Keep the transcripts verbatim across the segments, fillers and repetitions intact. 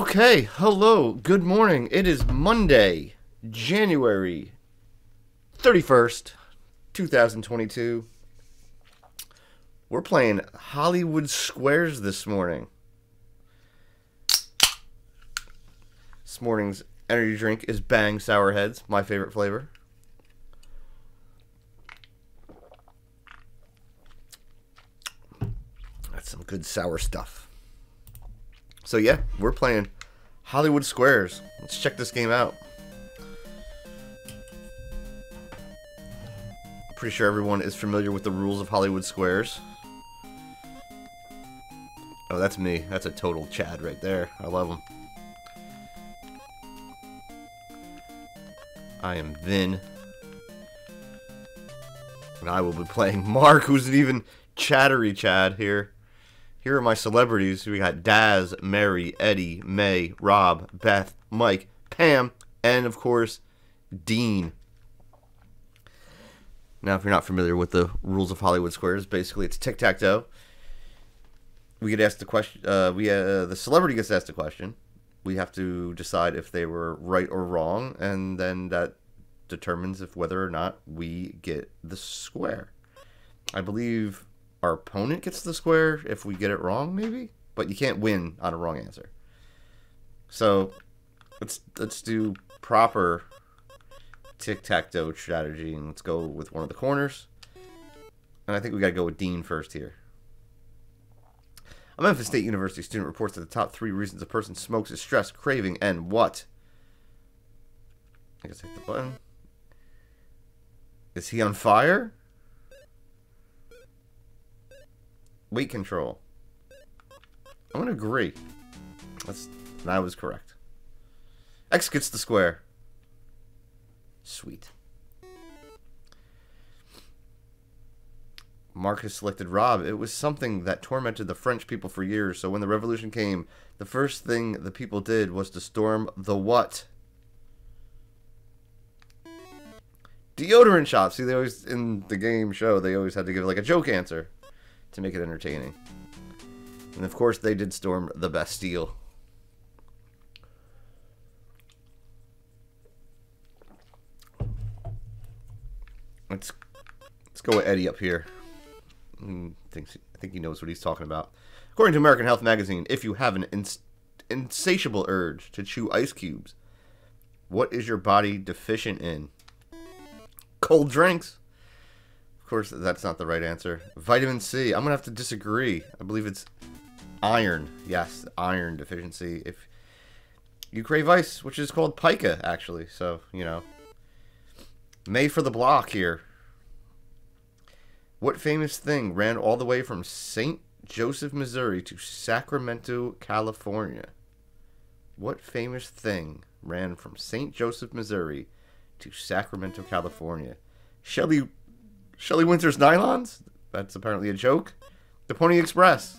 Okay, hello, good morning. It is Monday, January thirty-first, two thousand twenty-two. We're playing Hollywood Squares this morning. This morning's energy drink is Bang Sour Heads, my favorite flavor. That's some good sour stuff. So yeah, we're playing Hollywood Squares. Let's check this game out. Pretty sure everyone is familiar with the rules of Hollywood Squares. Oh, that's me. That's a total Chad right there. I love him. I am Vin. And I will be playing Mark, who's an even chattery Chad here. Here are my celebrities. We got Daz, Mary, Eddie, May, Rob, Beth, Mike, Pam, and of course, Dean. Now, if you're not familiar with the rules of Hollywood Squares, basically it's tic-tac-toe. We get asked the question. Uh, we uh, the celebrity gets asked a question. We have to decide if they were right or wrong, and then that determines if whether or not we get the square. I believe our opponent gets the square if we get it wrong, maybe? But you can't win on a wrong answer. So, let's let's do proper tic-tac-toe strategy, and let's go with one of the corners. And I think we gotta go with Dean first here. A Memphis State University student reports that the top three reasons a person smokes is stress, craving, and what? I guess I hit the button. Is he on fire? Weight control. I'm gonna agree. That's that was correct. X gets the square. Sweet. Marcus selected Rob. It was something that tormented the French people for years, so when the revolution came, the first thing the people did was to storm the what? Deodorant shop. See, they always, in the game show, they always had to give like a joke answer to make it entertaining. And of course they did storm the Bastille. Let's let's go with Eddie up here. I think, I think he knows what he's talking about. According to American Health Magazine, if you have an ins insatiable urge to chew ice cubes, what is your body deficient in? Cold drinks. Of course, that's not the right answer. Vitamin C. I'm gonna have to disagree. I believe it's iron. Yes, iron deficiency. If you crave ice, which is called pica, actually. So, you know. May for the block here. What famous thing ran all the way from Saint Joseph, Missouri to Sacramento, California? What famous thing ran from Saint Joseph, Missouri to Sacramento, California? Shelley... Shelley Winter's Nylons? That's apparently a joke. The Pony Express.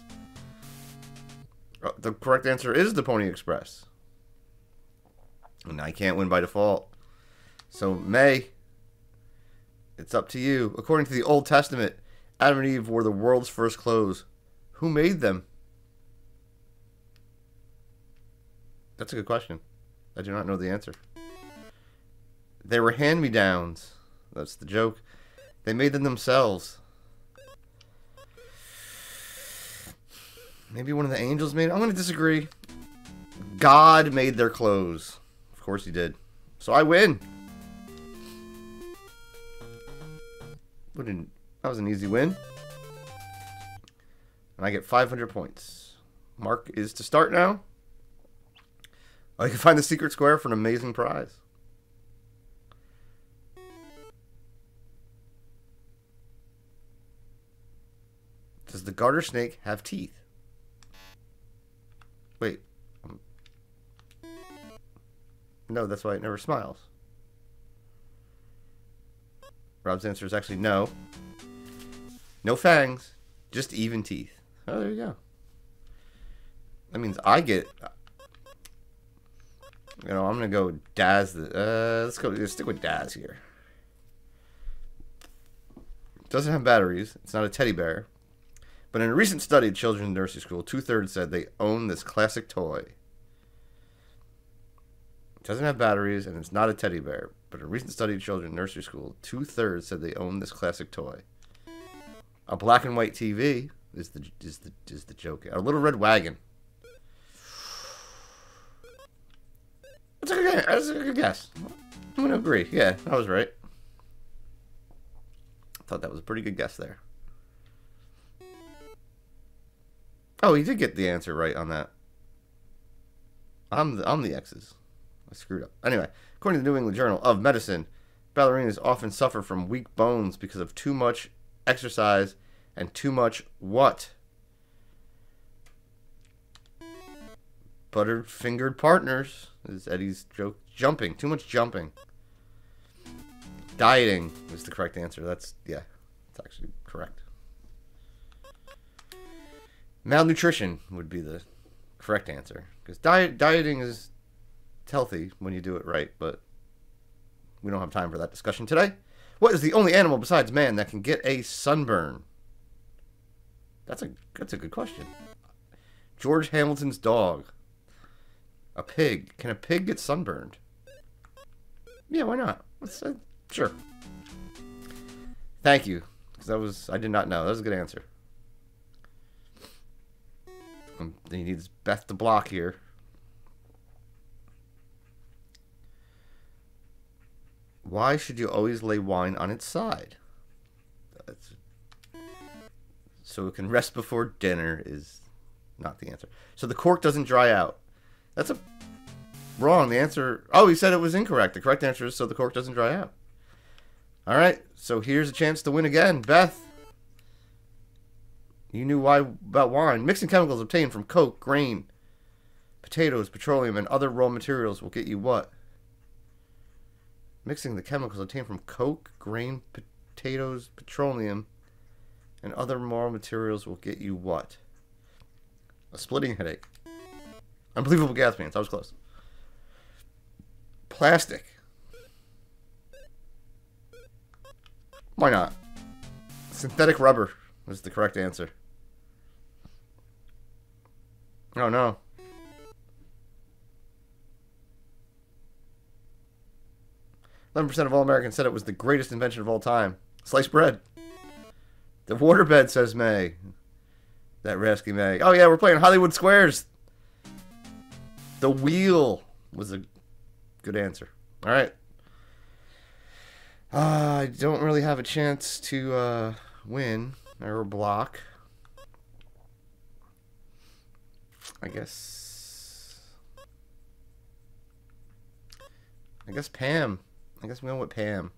The correct answer is the Pony Express. And I can't win by default. So, May, it's up to you. According to the Old Testament, Adam and Eve wore the world's first clothes. Who made them? That's a good question. I do not know the answer. They were hand-me-downs. That's the joke. They made them themselves. Maybe one of the angels made it. I'm going to disagree. God made their clothes. Of course he did. So I win. What an, that was an easy win. And I get five hundred points. Mark is to start now. I can find the secret square for an amazing prize. Does the garter snake have teeth? Wait. No, that's why it never smiles. Rob's answer is actually no. No fangs, just even teeth. Oh, there you go. That means I get... You know, I'm going to go Daz... The, uh, let's go let's stick with Daz here. Doesn't have batteries. It's not a teddy bear. But in a recent study at Children's Nursery School, two-thirds said they own this classic toy. It doesn't have batteries, and it's not a teddy bear. But a recent study of children in nursery school, two-thirds said they own this classic toy. A black and white T V is the is the is the joke. A little red wagon. That's a good, that's a good guess. I'm gonna agree. Yeah, I was right. I thought that was a pretty good guess there. Oh, he did get the answer right on that. I'm the, I'm the X's. I screwed up. Anyway, according to the New England Journal of Medicine, ballerinas often suffer from weak bones because of too much exercise and too much what? Butterfingered partners is Eddie's joke. Jumping. Too much jumping. Dieting is the correct answer. That's, yeah, that's actually correct. Malnutrition would be the correct answer. Because diet, dieting is healthy when you do it right, but we don't have time for that discussion today. What is the only animal besides man that can get a sunburn? That's a, that's a good question. George Hamilton's dog. A pig. Can a pig get sunburned? Yeah, why not? Let's, uh, sure. Thank you. Because that was, I did not know. That was a good answer. Um, he needs Beth to block here. Why should you always lay wine on its side? That's, so it can rest before dinner is not the answer. So the cork doesn't dry out. That's a wrong. The answer... Oh, he said it was incorrect. The correct answer is so the cork doesn't dry out. All right. So here's a chance to win again. Beth, you knew why about wine. Mixing chemicals obtained from Coke, grain, potatoes, petroleum, and other raw materials will get you what? Mixing the chemicals obtained from Coke, grain, potatoes, petroleum, and other raw materials will get you what? A splitting headache. Unbelievable gas pants. I was close. Plastic. Why not? Synthetic rubber was the correct answer. Oh no. eleven percent of all Americans said it was the greatest invention of all time. Sliced bread. The waterbed, says May. That rascal May. Oh yeah, we're playing Hollywood Squares. The wheel was a good answer. All right. Uh, I don't really have a chance to uh, win or block. I guess. I guess Pam. I guess we went with Pam.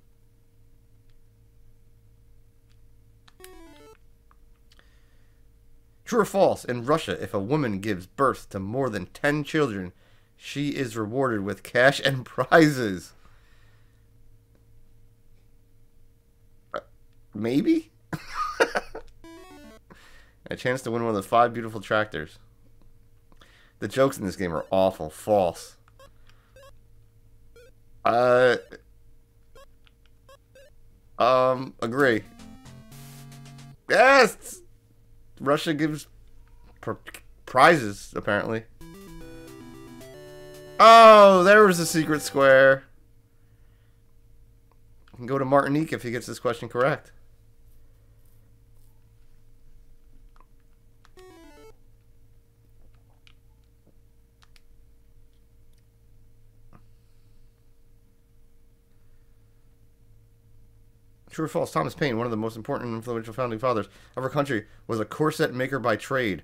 True or false, in Russia, if a woman gives birth to more than ten children, she is rewarded with cash and prizes. Maybe? A chance to win one of the five beautiful tractors. The jokes in this game are awful. False. Uh... Um, agree. Yes! Russia gives pr prizes, apparently. Oh, there was a secret square. You can go to Martinique if he gets this question correct. True or false, Thomas Paine, one of the most important and influential founding fathers of our country, was a corset maker by trade.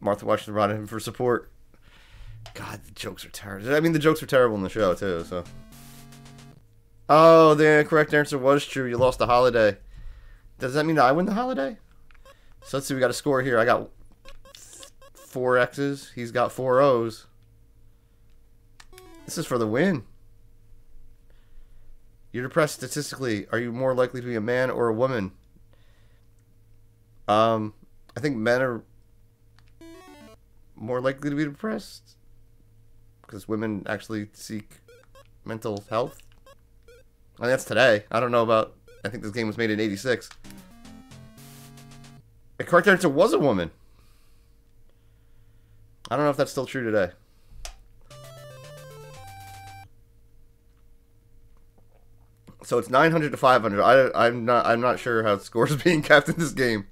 Martha Washington brought him for support. God, the jokes are terrible. I mean, the jokes are terrible in the show, too, so. Oh, the correct answer was true. You lost the holiday. Does that mean that I win the holiday? So let's see, we got a score here. I got four X's. He's got four O's. This is for the win. You're depressed statistically. Are you more likely to be a man or a woman? Um, I think men are more likely to be depressed because women actually seek mental health. And that's today. I don't know about... I think this game was made in eighty-six. The correct answer was a woman. I don't know if that's still true today. So it's nine hundred to five hundred. I, I'm not. I'm not sure how the score is being kept in this game.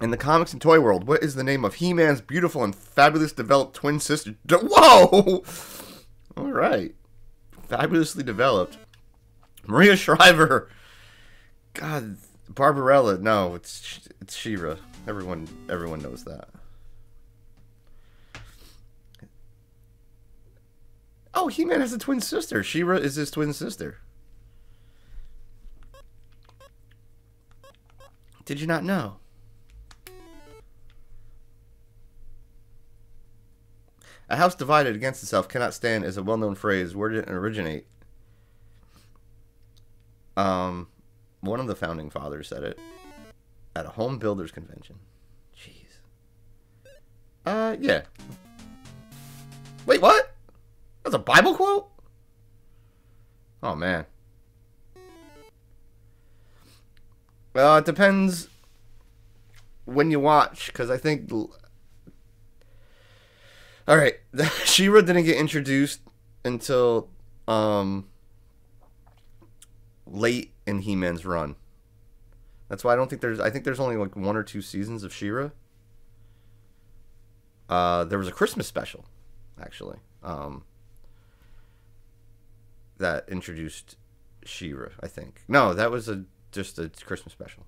In the comics and toy world, what is the name of He-Man's beautiful and fabulous developed twin sister? Whoa! All right, fabulously developed. Maria Shriver. God, Barbarella. No, it's it's She-Ra. Everyone, everyone knows that. Oh, He-Man has a twin sister. She-Ra is his twin sister. Did you not know? A house divided against itself cannot stand is a well-known phrase. Where did it originate? Um, one of the founding fathers said it at a home builders convention. Jeez. Uh, yeah. Wait, what? That's a Bible quote? Oh, man. Well, it depends when you watch, because I think... Alright, She-Ra didn't get introduced until um, late in He-Man's run. That's why I don't think there's... I think there's only like one or two seasons of She-Ra. Uh, there was a Christmas special, actually. Um... That introduced She-Ra, I think. No, that was a just a Christmas special.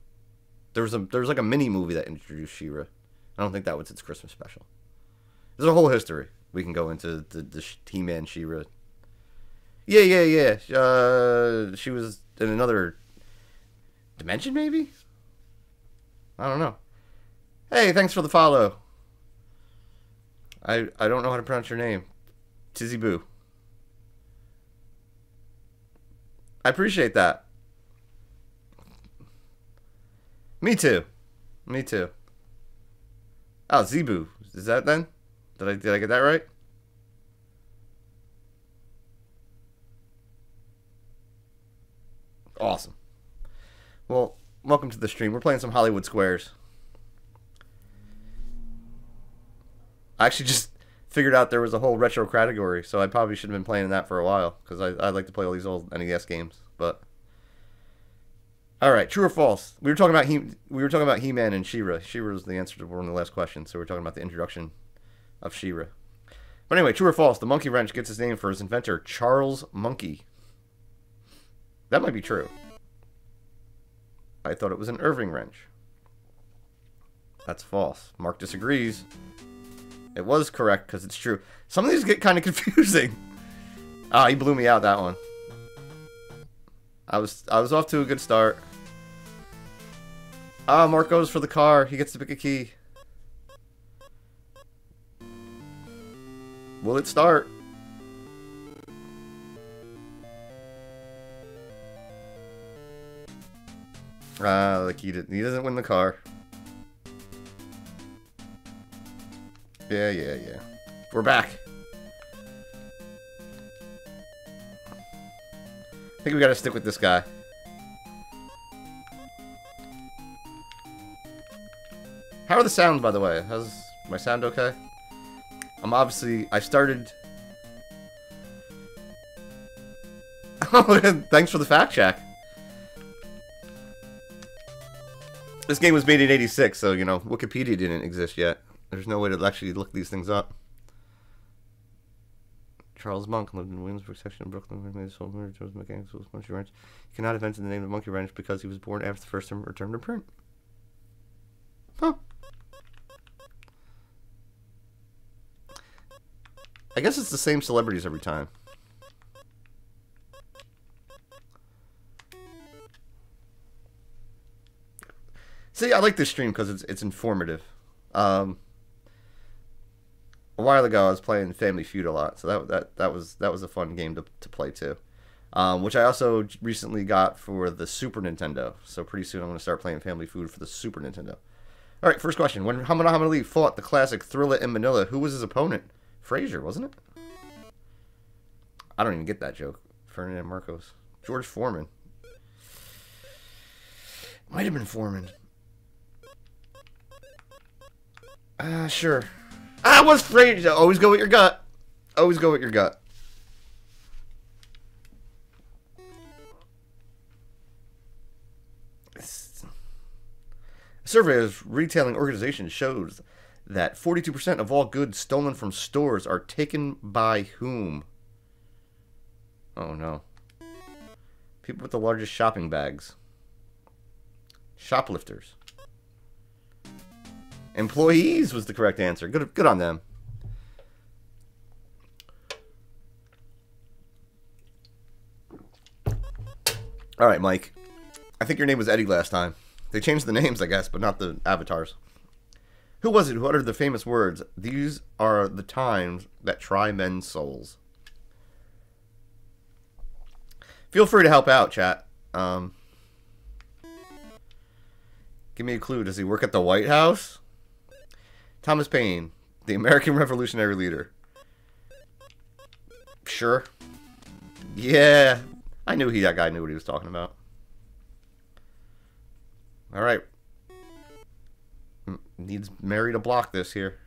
There was a there was like a mini movie that introduced She-Ra. I don't think that was its Christmas special. There's a whole history we can go into the the He-Man She-Ra. Yeah, yeah, yeah. Uh, she was in another dimension, maybe. I don't know. Hey, thanks for the follow. I I don't know how to pronounce your name, Tizzy Boo. I appreciate that. Me too. Me too. Oh, Zebu. Is that then? Did I did I get that right? Awesome. Well, welcome to the stream. We're playing some Hollywood Squares. I actually just figured out there was a whole retro category, so I probably should have been playing that for a while, because I, I like to play all these old N E S games. But all right, true or false? We were talking about he we were talking about He-Man and She-Ra. She-Ra was the answer to one of the last questions, so we we're talking about the introduction of She-Ra. But anyway, true or false? The monkey wrench gets its name for his inventor, Charles Monkey. That might be true. I thought it was an Irving wrench. That's false. Mark disagrees. It was correct because it's true. Some of these get kind of confusing. Ah, he blew me out that one. I was I was off to a good start. Ah, Marcos for the car. He gets to pick a key. Will it start? Ah, like he didn't. He doesn't win the car. Yeah, yeah, yeah. We're back. I think we gotta stick with this guy. How are the sound, by the way? How's my sound okay? I'm obviously... I started... Oh, thanks for the fact check. This game was made in eighty-six, so, you know, Wikipedia didn't exist yet. There's no way to actually look these things up. Charles Monk lived in Williamsburg section of Brooklyn and made his sole murder towards mechanical monkey wrench. He cannot invent the name of monkey wrench because he was born after the first return to print. Huh. I guess it's the same celebrities every time. See, I like this stream because it's it's informative. Um A while ago, I was playing Family Feud a lot, so that that that was that was a fun game to to play too, um, which I also recently got for the Super Nintendo. So pretty soon, I'm gonna start playing Family Feud for the Super Nintendo. All right, first question: when Muhammad Ali fought the classic Thrilla in Manila, who was his opponent? Frazier, wasn't it? I don't even get that joke. Ferdinand Marcos, George Foreman, might have been Foreman. Ah, uh, sure. Ah! That was strange. Always go with your gut. Always go with your gut. A survey of retailing organizations shows that forty-two percent of all goods stolen from stores are taken by whom? Oh, no. People with the largest shopping bags. Shoplifters. Employees was the correct answer. Good, good on them. All right, Mike. I think your name was Eddie last time. They changed the names, I guess, but not the avatars. Who was it who uttered the famous words, "These are the times that try men's souls"? Feel free to help out, chat. Um, give me a clue. Does he work at the White House? Thomas Paine, the American revolutionary leader. Sure. Yeah. I knew he, that guy knew what he was talking about. All right. Needs Mary to block this here.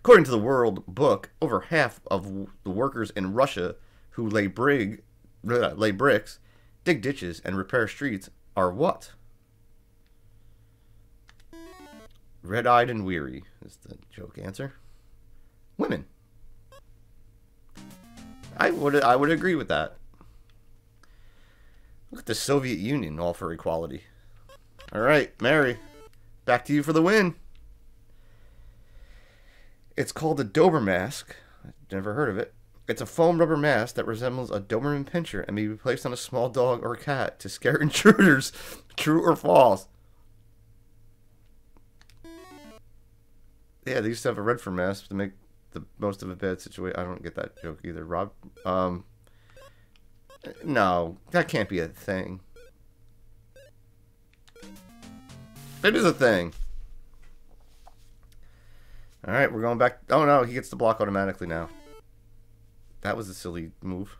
According to the World Book, over half of the workers in Russia who lay, brig, lay bricks, dig ditches, and repair streets are what? Red-eyed and weary is the joke answer. Women. I would I would agree with that. Look at the Soviet Union, all for equality. All right, Mary. Back to you for the win. It's called a Dober mask. I've never heard of it. It's a foam rubber mask that resembles a Doberman pincher and may be placed on a small dog or cat to scare intruders. True or false? Yeah, they used to have a Redford mask to make the most of a bad situation. I don't get that joke either, Rob. Um, no, that can't be a thing. It is a thing. All right, we're going back. Oh, no, he gets the block automatically now. That was a silly move.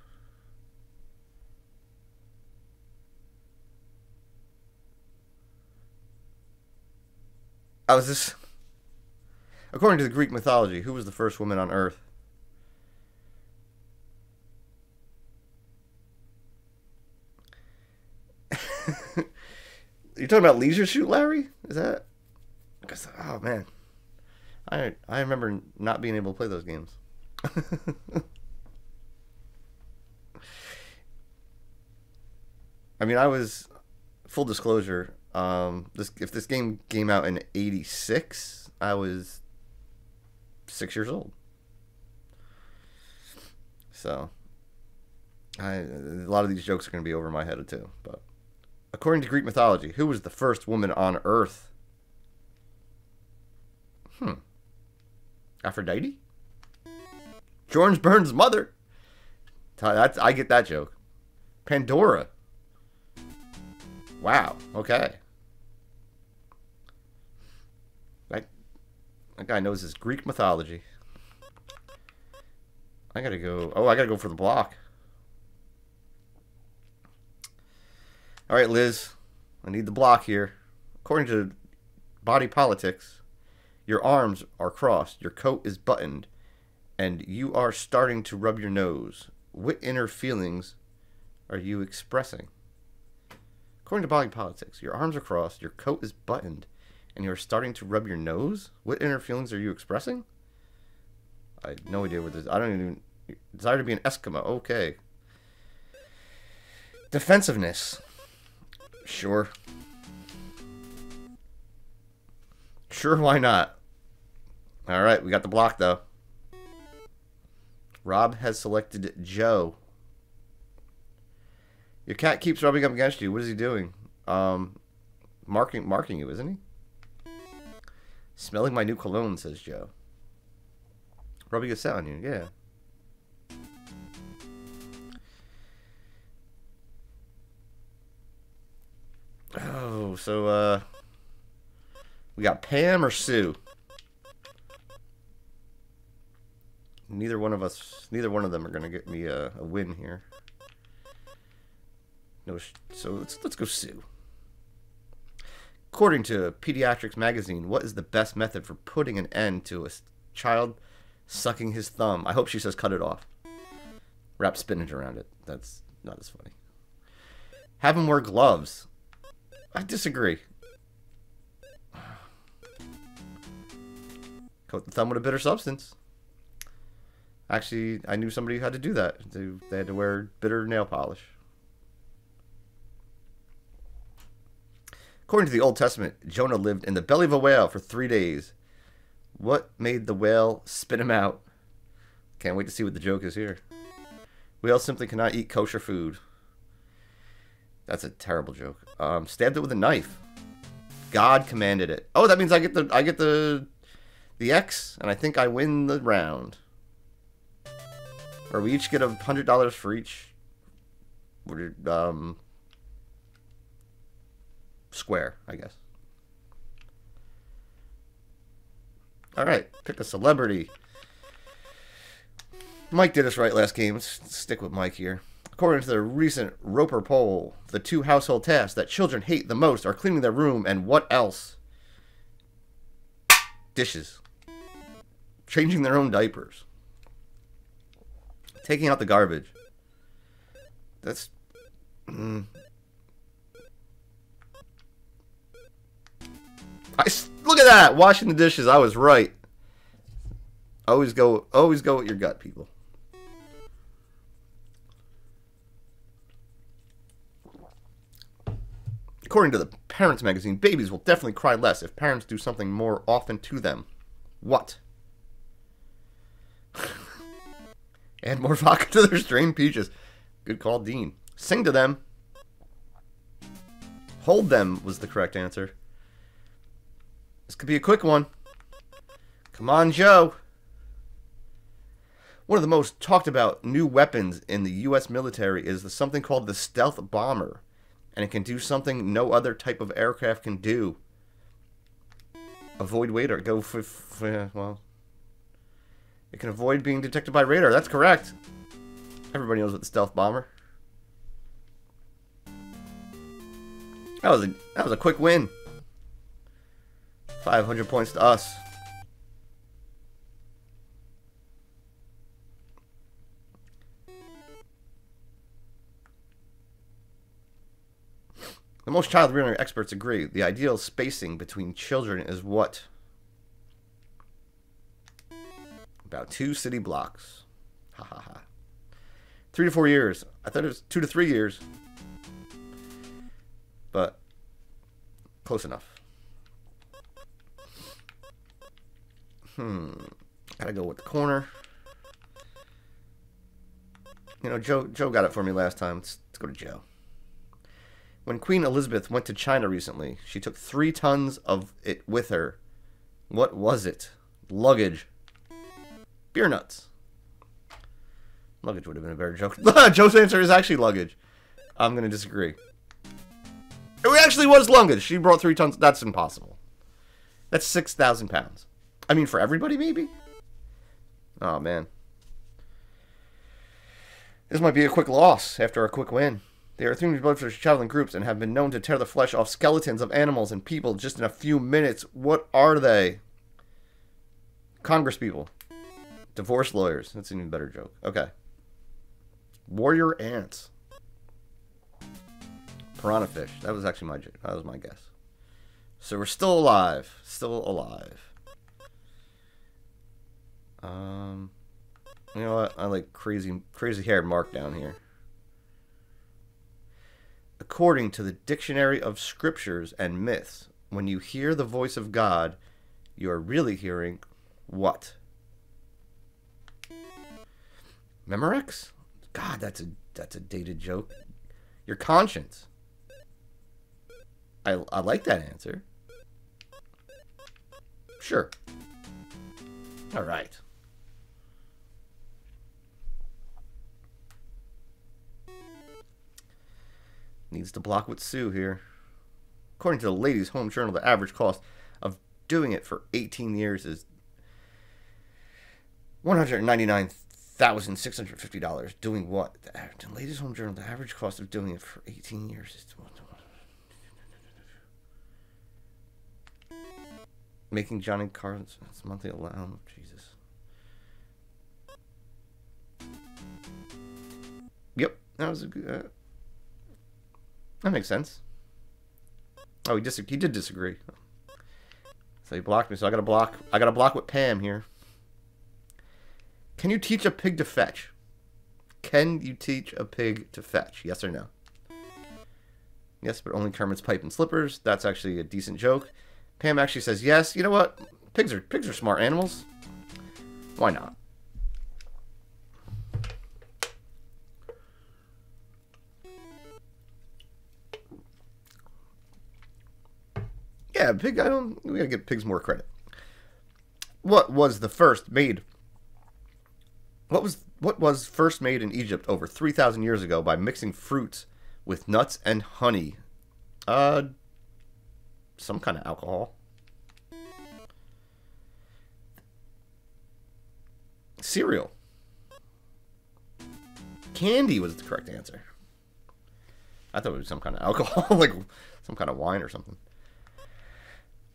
I was just... According to the Greek mythology, who was the first woman on Earth? You're talking about Leisure Suit Larry? Is that? Because, oh man, I I remember not being able to play those games. I mean, I was full disclosure. Um, this if this game came out in eighty-six, I was six years old. So, I a lot of these jokes are going to be over my head too, but. According to Greek mythology, who was the first woman on Earth? Hmm. Aphrodite? George Burns' mother. That's, I get that joke. Pandora. Wow. Okay. That, that guy knows his Greek mythology. I gotta go. Oh, I gotta go for the block. All right, Liz, I need the block here. According to body politics, your arms are crossed, your coat is buttoned, and you are starting to rub your nose. What inner feelings are you expressing? According to body politics, your arms are crossed, your coat is buttoned, and you're starting to rub your nose? What inner feelings are you expressing? I have no idea what this is. I don't even... Desire to be an Eskimo. Okay. Defensiveness. Sure. Sure, why not? Alright, we got the block, though. Rob has selected Joe. Your cat keeps rubbing up against you. What is he doing? Um, marking, marking you, isn't he? Smelling my new cologne, says Joe. Rubbing a scent on you, yeah. Oh, so, uh, we got Pam or Sue? Neither one of us, neither one of them are going to get me a, a win here. No, so let's, let's go Sue. According to Pediatrics Magazine, what is the best method for putting an end to a child sucking his thumb? I hope she says cut it off. Wrap spinach around it. That's not as funny. Have him wear gloves. I disagree. Coat the thumb with a bitter substance. Actually, I knew somebody who had to do that. They, they had to wear bitter nail polish. According to the Old Testament, Jonah lived in the belly of a whale for three days. What made the whale spit him out? Can't wait to see what the joke is here. Whales simply cannot eat kosher food. That's a terrible joke. Um, stabbed it with a knife. God commanded it. Oh, that means I get the I get the the X, and I think I win the round. Or we each get a hundred dollars for each um, square, I guess. All right, pick a celebrity. Mike did us right last game. Let's stick with Mike here. According to the recent Roper poll, the two household tasks that children hate the most are cleaning their room and what else? Dishes. Changing their own diapers. Taking out the garbage. That's... Mm. I, look at that! Washing the dishes. I was right. Always go, always go with your gut, people. According to the Parents Magazine, babies will definitely cry less if parents do something more often to them. What? Add more vodka to their strained peaches. Good call, Dean. Sing to them. Hold them was the correct answer. This could be a quick one. Come on, Joe. One of the most talked about new weapons in the U S military is the, something called the Stealth Bomber. And it can do something no other type of aircraft can do. Avoid radar. Go for, for, well. It can avoid being detected by radar. That's correct. Everybody knows about the Stealth Bomber. That was a that was a quick win. five hundred points to us. The most child-rearing experts agree. The ideal spacing between children is what? About two city blocks. Ha ha ha. Three to four years. I thought it was two to three years. But close enough. Hmm. Gotta go with the corner. You know, Joe, Joe got it for me last time. Let's, let's go to Joe. When Queen Elizabeth went to China recently, she took three tons of it with her. What was it? Luggage. Beer nuts. Luggage would have been a better joke. Joe's answer is actually luggage. I'm going to disagree. It actually was luggage. She brought three tons. That's impossible. That's six thousand pounds. I mean, for everybody, maybe? Oh, man. This might be a quick loss after a quick win. They are extremely bloodthirsty traveling groups and have been known to tear the flesh off skeletons of animals and people just in a few minutes. What are they? Congresspeople. Divorce lawyers. That's an even better joke. Okay. Warrior ants. Piranha fish. That was actually my joke. That was my guess. So we're still alive. Still alive. Um, you know what? I like crazy, crazy haired Mark down here. According to the Dictionary of Scriptures and Myths, when you hear the voice of God, you are really hearing what? Memorex? God, that's a that's a dated joke. Your conscience. I I like that answer. Sure. All right. Needs to block with Sue here. According to the Ladies' Home Journal, the average cost of doing it for eighteen years is one hundred ninety-nine thousand six hundred fifty dollars. Doing what? The Ladies' Home Journal, the average cost of doing it for eighteen years is Making Johnny Carson's monthly allowance. Jesus. Yep, that was a good. Uh, that makes sense. Oh, he dis he did disagree. So he blocked me. So I gotta block. I gotta block with Pam here. Can you teach a pig to fetch? Can you teach a pig to fetch? Yes or no? Yes, but only Kermit's pipe and slippers. That's actually a decent joke. Pam actually says yes. You know what? Pigs are pigs are smart animals. Why not? Yeah, pig. I don't. We gotta give pigs more credit. What was the first made? What was what was first made in Egypt over three thousand years ago by mixing fruits with nuts and honey? Uh, some kind of alcohol. Cereal. Candy was the correct answer. I thought it was some kind of alcohol, like some kind of wine or something.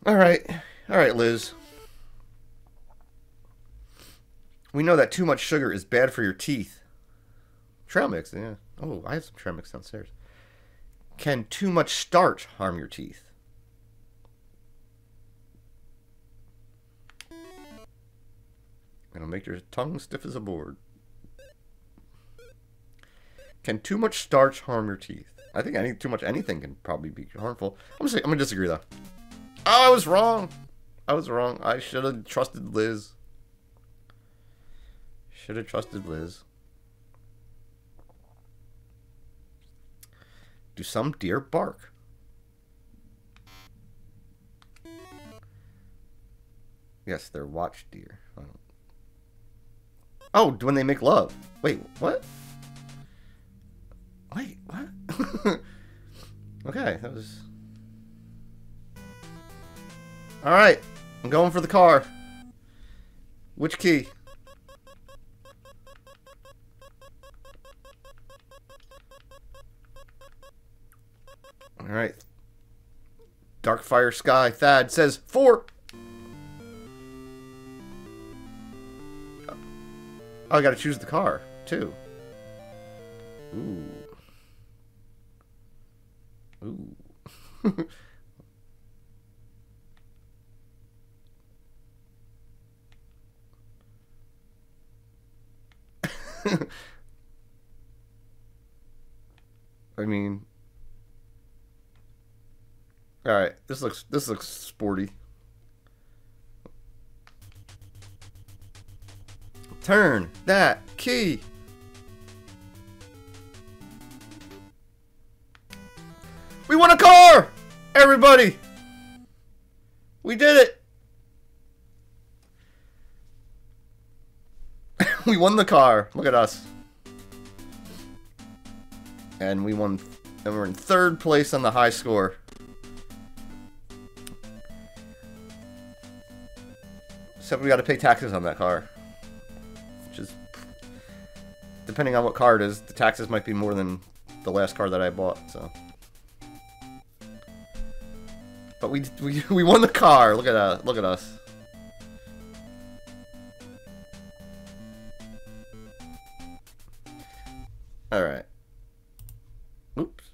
All right. All right, Liz. We know that too much sugar is bad for your teeth. Trail mix, yeah. Oh, I have some trail mix downstairs. Can too much starch harm your teeth? It'll make your tongue stiff as a board. Can too much starch harm your teeth? I think any too much anything can probably be harmful. I'm gonna, I'm gonna disagree though. Oh, I was wrong. I was wrong. I should have trusted Liz. Should have trusted Liz. Do some deer bark? Yes, they're watch deer. I don't... Oh, when they make love. Wait, what? Wait, what? Okay, that was... All right, I'm going for the car. Which key? All right. Darkfire Sky Thad says four. Oh, I gotta choose the car too. Ooh. Ooh. I mean, all right. This looks this looks sporty. Turn that key. We won a car, everybody. We did it. We won the car. Look at us. And we won, and we're in third place on the high score. Except we got to pay taxes on that car. Which is, depending on what car it is, the taxes might be more than the last car that I bought, so. But we we we won the car. Look at that. Look at us. All right. Oops.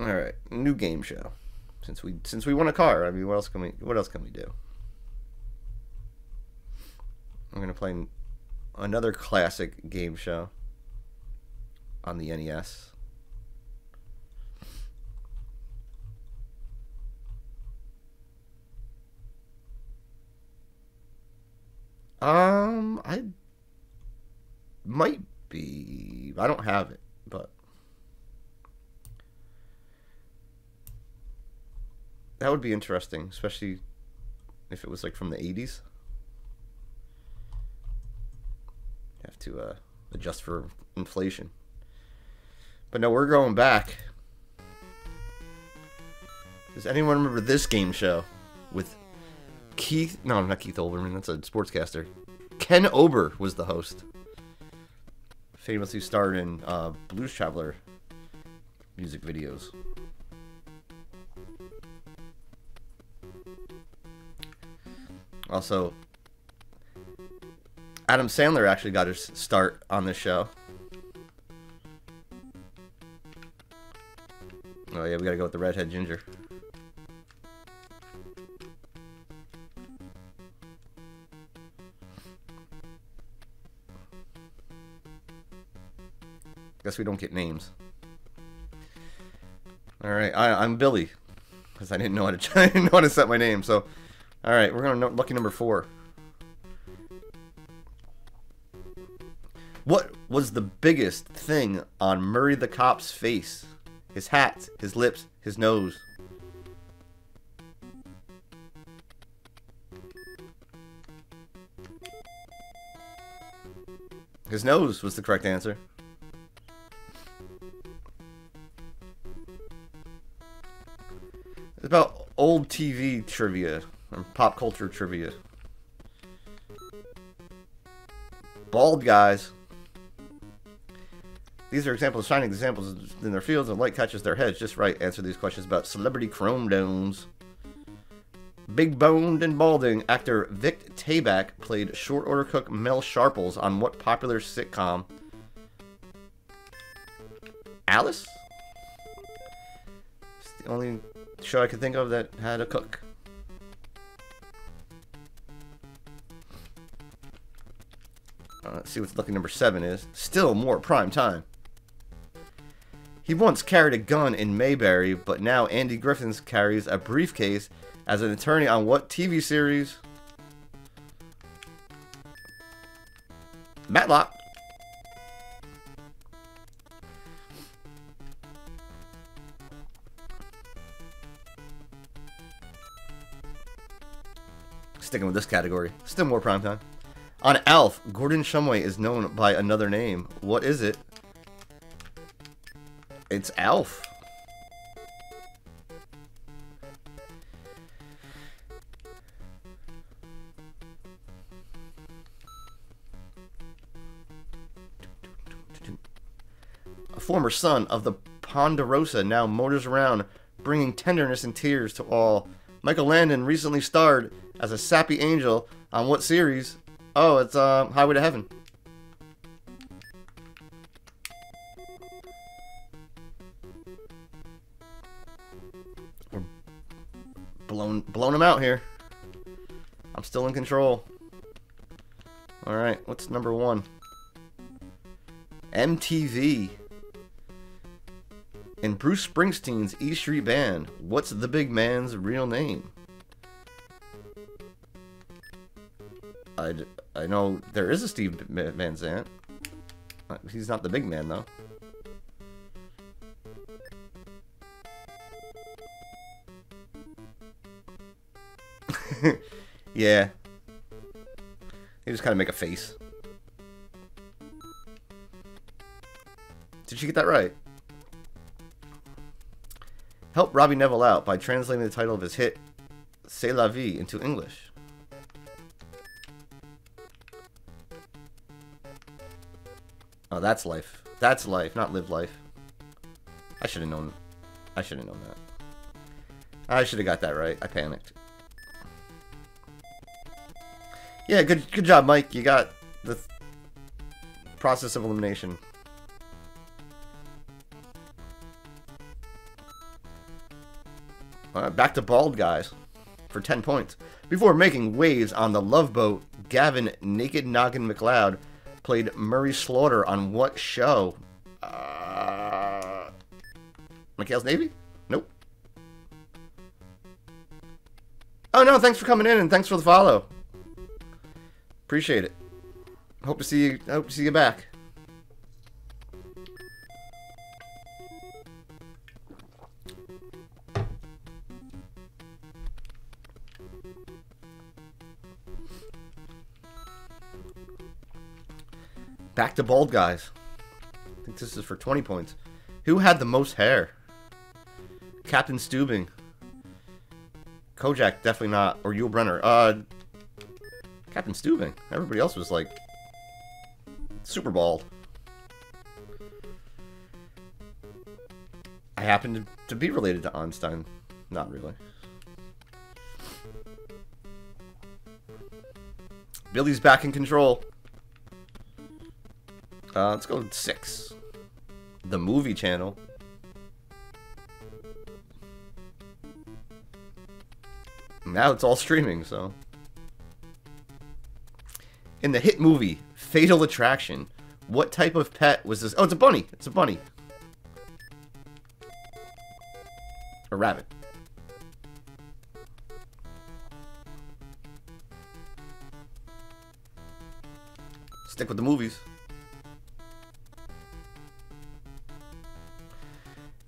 All right. New game show. Since we since we won a car, I mean, what else can we what else can we do? I'm gonna play another classic game show on the N E S. Um, I might be. I don't have it, but that would be interesting, especially if it was like from the eighties. Have to uh, adjust for inflation. But no, we're going back. Does anyone remember this game show with Keith, no, not Keith Olbermann, that's a sportscaster. Ken Ober was the host. famously starred in uh, Blues Traveler music videos. Also, Adam Sandler actually got his start on this show. Oh yeah, we gotta go with the redhead ginger. Guess we don't get names. All right, I, I'm Billy, because I didn't know how to I didn't know how to set my name. So, all right, we're gonna lucky number four. What was the biggest thing on Murray the Cop's face? His hat, his lips, his nose. His nose was the correct answer. It's about old T V trivia or pop culture trivia. Bald guys. These are examples, shining examples in their fields, and light catches their heads just right. Answer these questions about celebrity chrome domes. Big-boned and balding actor Vic Tayback played short-order cook Mel Sharples on what popular sitcom? Alice? It's the only show I could think of that had a cook. Uh, let's see what lucky number seven is. Still more prime time. He once carried a gun in Mayberry, but now Andy Griffiths carries a briefcase as an attorney on what T V series? Matlock. Sticking with this category. Still more prime time. On Alf, Gordon Shumway is known by another name. What is it? It's Alf. A former son of the Ponderosa now motors around, bringing tenderness and tears to all. Michael Landon recently starred as a sappy angel on what series? Oh, it's uh, Highway to Heaven. Blown, blown him out here. I'm still in control. All right, what's number one? M T V. In Bruce Springsteen's E Street Band, what's the big man's real name? I, I know there is a Steve Van Zandt. He's not the big man, though. Yeah. They just kind of make a face. Did she get that right? Help Robbie Nevil out by translating the title of his hit, C'est la vie, into English. Oh, that's life. That's life, not live life. I should have known. I should have known that. I should have got that right. I panicked. Yeah, good, good job, Mike. You got the th process of elimination. All right, back to bald guys for ten points. Before making waves on The Love Boat, Gavin Naked Noggin McLeod played Murray Slaughter on what show? Uh, McHale's Navy? Nope. Oh no, thanks for coming in and thanks for the follow. Appreciate it. Hope to see you, hope to see you back. Back to bald guys. I think this is for twenty points. Who had the most hair? Captain Steubing. Kojak, definitely not. Or Yul Brynner. Uh, Captain Steubing. Everybody else was like super bald. I happen to, to be related to Einstein. Not really. Billy's back in control. Uh, let's go to six. The movie channel. Now it's all streaming, so. In the hit movie, Fatal Attraction, what type of pet was this? Oh, it's a bunny. It's a bunny. A rabbit. Stick with the movies.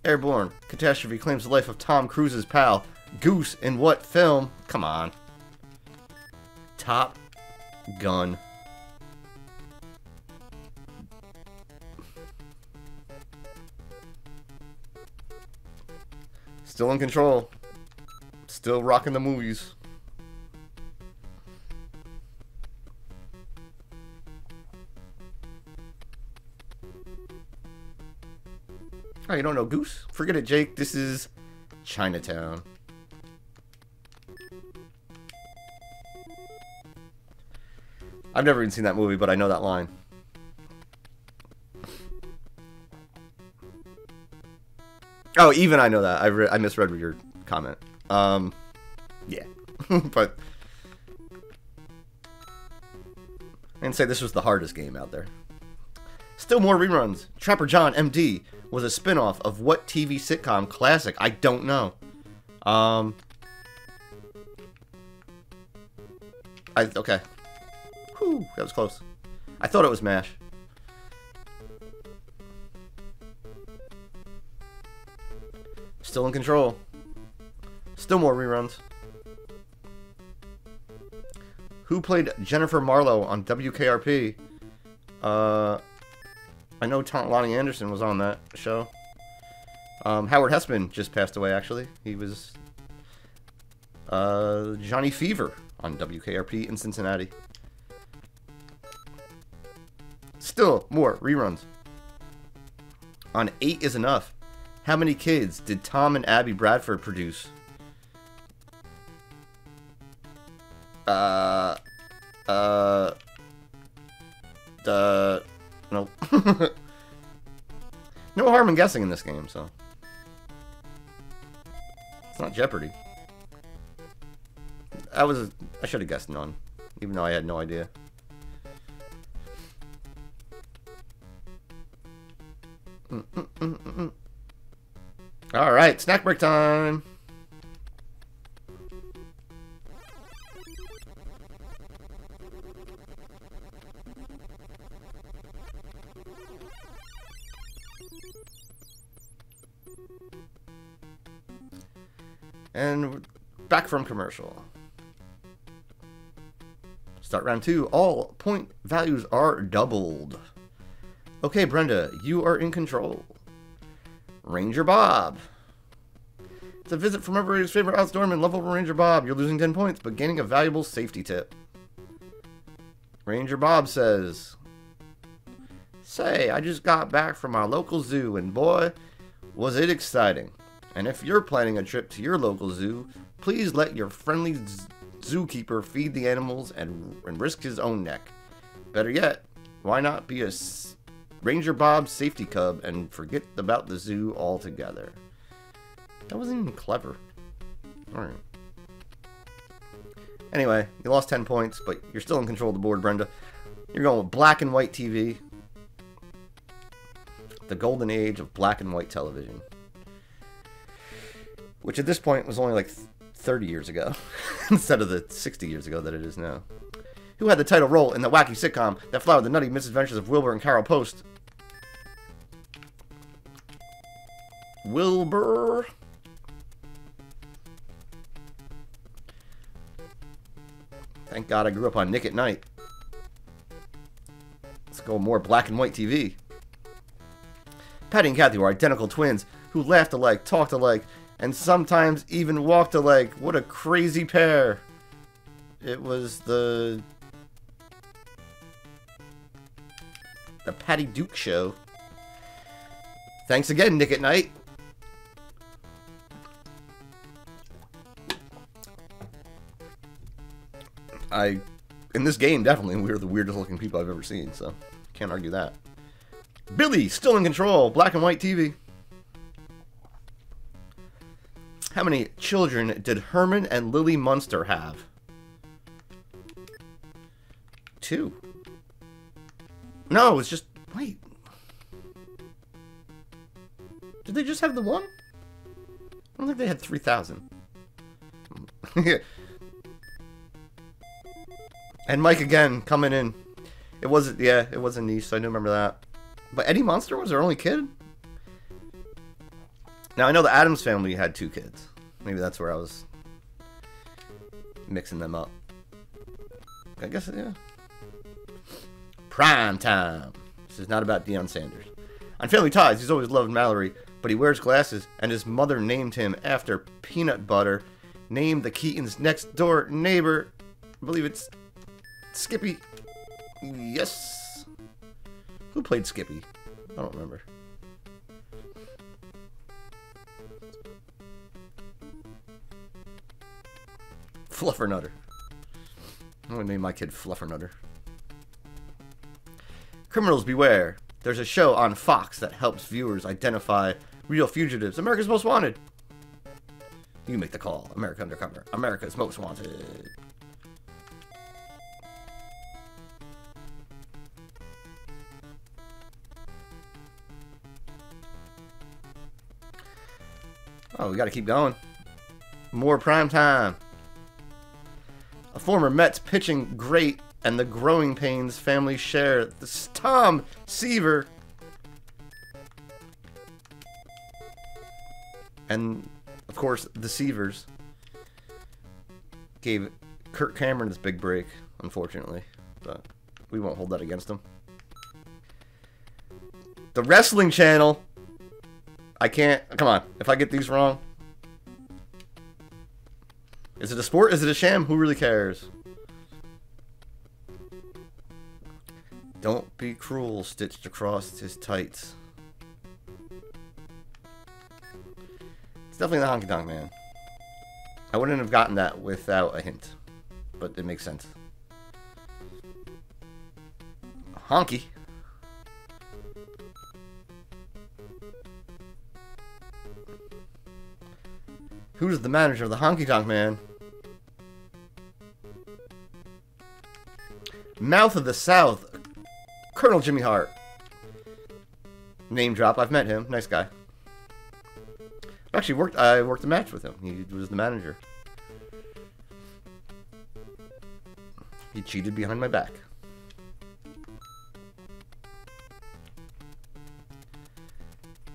Airborne. Catastrophe claims the life of Tom Cruise's pal, Goose, in what film? Come on. Top Gun. Still in control. Still rocking the movies. Oh, you don't know Goose? Forget it, Jake. This is Chinatown. I've never even seen that movie, but I know that line. Oh, even I know that. I, re I misread your comment. Um, yeah. But I can say this was the hardest game out there. Still more reruns. Trapper John, M D was a spinoff of what T V sitcom classic? I don't know. Um, I, okay. Whew, that was close. I thought it was MASH. Still in control. Still more reruns. Who played Jennifer Marlowe on W K R P? Uh, I know Tom, Lonnie Anderson was on that show. Um, Howard Hessman just passed away, actually. He was uh, Johnny Fever on W K R P in Cincinnati. Still more reruns. On Eight Is Enough, how many kids did Tom and Abby Bradford produce? Uh, uh, uh, no. No harm in guessing in this game, so. It's not Jeopardy. I was, a, I should have guessed none, even though I had no idea. Mm, mm, mm, mm, mm. All right, snack break time. And we're back from commercial. Start round two. All point values are doubled. Okay, Brenda, you are in control. Ranger Bob. It's a visit from everybody's favorite outdoorsman, level Ranger Bob. You're losing ten points, but gaining a valuable safety tip. Ranger Bob says, "Say, I just got back from our local zoo, and boy, was it exciting. And if you're planning a trip to your local zoo, please let your friendly zookeeper feed the animals and, and risk his own neck. Better yet, why not be a Ranger Bob's safety cub and forget about the zoo altogether." That wasn't even clever. Alright. Anyway, you lost ten points, but you're still in control of the board, Brenda. You're going with black and white T V. The golden age of black and white television. Which at this point was only like thirty years ago. Instead of the sixty years ago that it is now. Who had the title role in the wacky sitcom that flowered the nutty misadventures of Wilbur and Carol Post? Wilbur. Thank God I grew up on Nick at Night. Let's go more black and white T V. Patty and Kathy were identical twins who laughed alike, talked alike, and sometimes even walked alike. What a crazy pair. It was the... The Patty Duke Show. Thanks again, Nick at Night. I, in this game, definitely, we were the weirdest looking people I've ever seen, so can't argue that. Billy, still in control, black and white T V. How many children did Herman and Lily Munster have? Two. No, it's just... Wait. Did they just have the one? I don't think they had three thousand. And Mike again, coming in. It wasn't... Yeah, it was a niece, so I do remember that. But Eddie Munster was their only kid? Now, I know the Addams Family had two kids. Maybe that's where I was mixing them up. I guess, yeah. Prime time. This is not about Deion Sanders. On Family Ties, he's always loved Mallory, but he wears glasses, and his mother named him after peanut butter, named the Keaton's next door neighbor. I believe it's Skippy. Yes. Who played Skippy? I don't remember. Fluffernutter. I'm gonna name my kid Fluffernutter. Criminals Beware. There's a show on Fox that helps viewers identify real fugitives. America's Most Wanted. You make the call. America Undercover. America's Most Wanted. Oh, we gotta keep going. More prime time. A former Mets pitching great and the growing pains family share. This Tom Seaver. And, of course, the Seavers gave Kirk Cameron this big break, unfortunately. But we won't hold that against him. The Wrestling Channel. I can't. Come on. If I get these wrong. Is it a sport? Is it a sham? Who really cares? Don't be cruel, stitched across his tights. It's definitely the Honky Tonk Man. I wouldn't have gotten that without a hint, but it makes sense. Honky. Who's the manager of the Honky Tonk Man? Mouth of the South. Colonel Jimmy Hart. Name drop. I've met him. Nice guy. I actually worked. I worked a match with him. He was the manager. He cheated behind my back.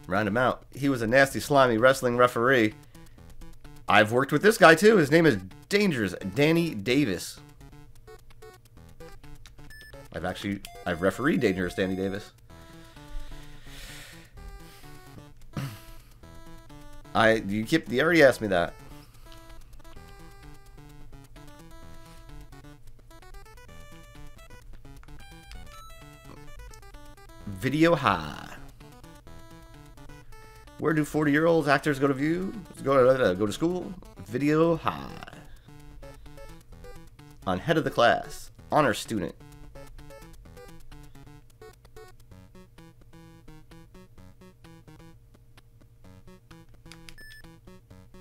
Round him out. He was a nasty, slimy wrestling referee. I've worked with this guy too. His name is Dangerous Danny Davis. I've actually, I've refereed Dangerous Danny Davis. I, you keep, you already asked me that. Video High. Where do forty-year-olds actors go to view? Go to, go to school? Video High. On head of the class. Honor student.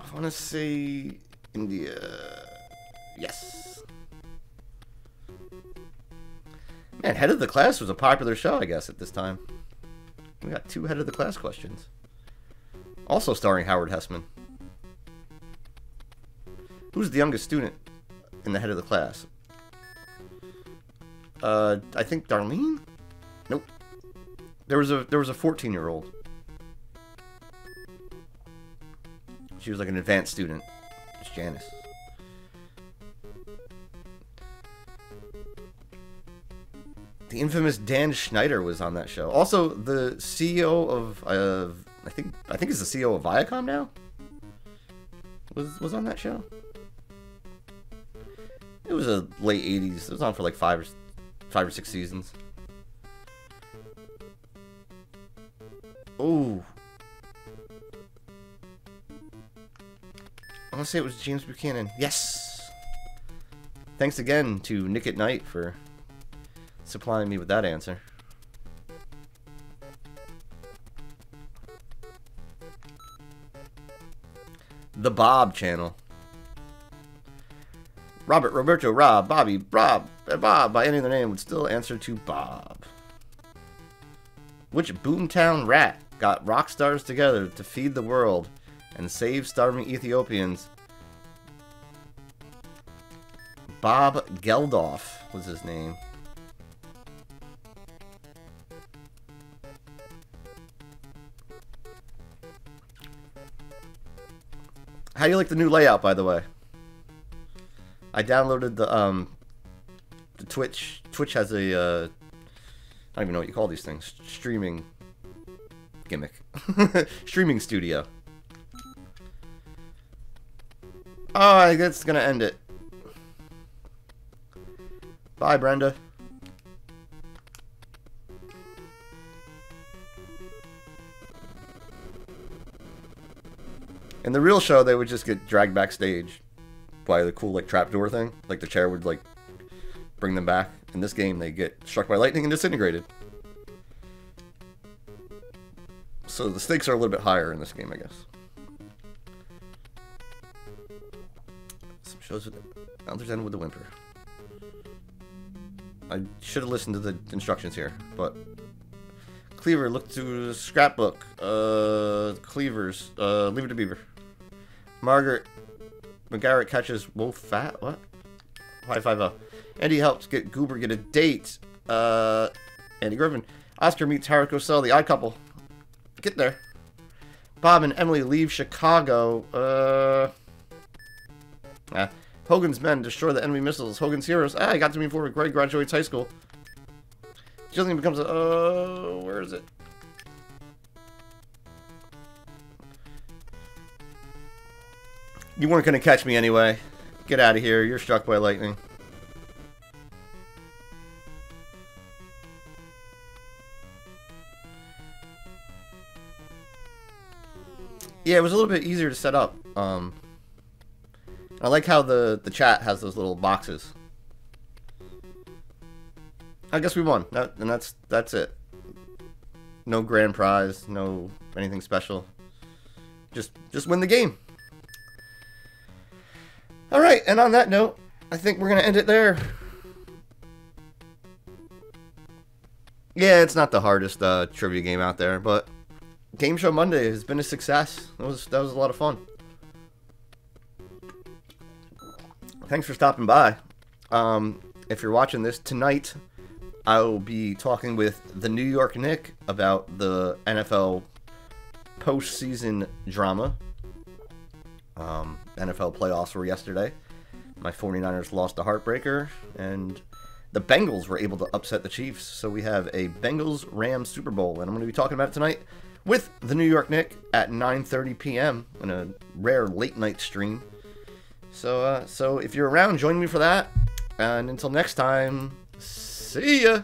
I want to say India. Yes. Man, Head of the Class was a popular show, I guess, at this time. We got two Head of the Class questions. Also starring Howard Hessman. Who's the youngest student in the Head of the Class? Uh, I think Darlene? Nope. There was a there was a fourteen-year-old. She was like an advanced student. It's Janice. The infamous Dan Schneider was on that show. Also, the C E O of uh, I think I think he's the C E O of Viacom now. Was was on that show. It was a late eighties. It was on for like five or five or six seasons. Oh. I want to say it was James Buchanan. Yes! Thanks again to Nick at Night for supplying me with that answer. The Bob Channel. Robert, Roberto, Rob, Bobby, Rob, Bob, by any other name, would still answer to Bob. Which Boomtown rat got rock stars together to feed the world and save starving Ethiopians? Bob Geldof was his name. How do you like the new layout, by the way? I downloaded the, um, the Twitch. Twitch has a, uh, I don't even know what you call these things. Streaming gimmick. Streaming studio. Oh, I guess it's gonna end it. Bye, Brenda. In the real show, they would just get dragged backstage by the cool, like, trapdoor thing. Like, the chair would, like, bring them back. In this game, they get struck by lightning and disintegrated. So the stakes are a little bit higher in this game, I guess. Some shows with others end with a whimper. I should have listened to the instructions here, but... Cleaver, look to the scrapbook. Uh, Cleavers. Uh, Leave it to Beaver. Margaret... McGarrett catches wolf fat? What? High five up. Andy helps get Goober get a date. Uh, Andy Griffin. Oscar meets Howard Cosell, the odd couple. Get there. Bob and Emily leave Chicago. Uh, ah. Hogan's men destroy the enemy missiles. Hogan's heroes. Ah, I got to meet before Greg graduates high school. Jillian becomes a... Uh, where is it? You weren't going to catch me anyway. Get out of here. You're struck by lightning. Yeah, it was a little bit easier to set up. Um, I like how the, the chat has those little boxes. I guess we won. That, and that's, that's it. No grand prize. No anything special. Just, just win the game. Alright, and on that note, I think we're going to end it there. Yeah, it's not the hardest uh, trivia game out there, but Game Show Monday has been a success. That was, that was a lot of fun. Thanks for stopping by. Um, if you're watching this tonight, I will be talking with the New York Knick about the N F L postseason drama. Um, N F L playoffs were yesterday. My 49ers lost a heartbreaker, and the Bengals were able to upset the Chiefs. So we have a Bengals-Rams Super Bowl, and I'm going to be talking about it tonight with the New York Knick at nine thirty p m in a rare late-night stream. So, uh, so if you're around, join me for that. And until next time, see ya!